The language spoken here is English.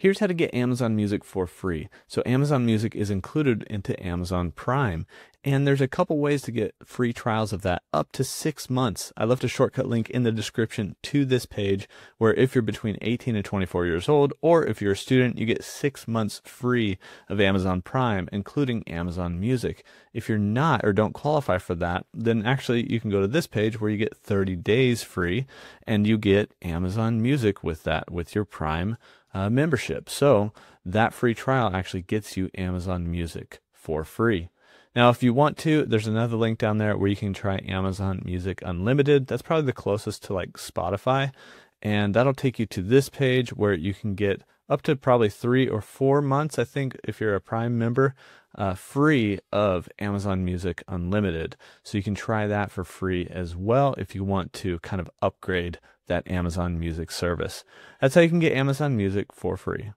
Here's how to get Amazon Music for free. So Amazon Music is included into Amazon Prime, and there's a couple ways to get free trials of that up to 6 months. I left a shortcut link in the description to this page where if you're between 18 and 24 years old, or if you're a student, you get 6 months free of Amazon Prime, including Amazon Music. If you're not or don't qualify for that, then actually you can go to this page where you get 30 days free and you get Amazon Music with that, with your Prime membership. So that free trial actually gets you Amazon Music for free. Now, if you want to, there's another link down there where you can try Amazon Music Unlimited. That's probably the closest to like Spotify. And that'll take you to this page where you can get up to probably 3 or 4 months, I think, if you're a Prime member, free of Amazon Music Unlimited. So you can try that for free as well if you want to kind of upgrade that Amazon Music service. That's how you can get Amazon Music for free.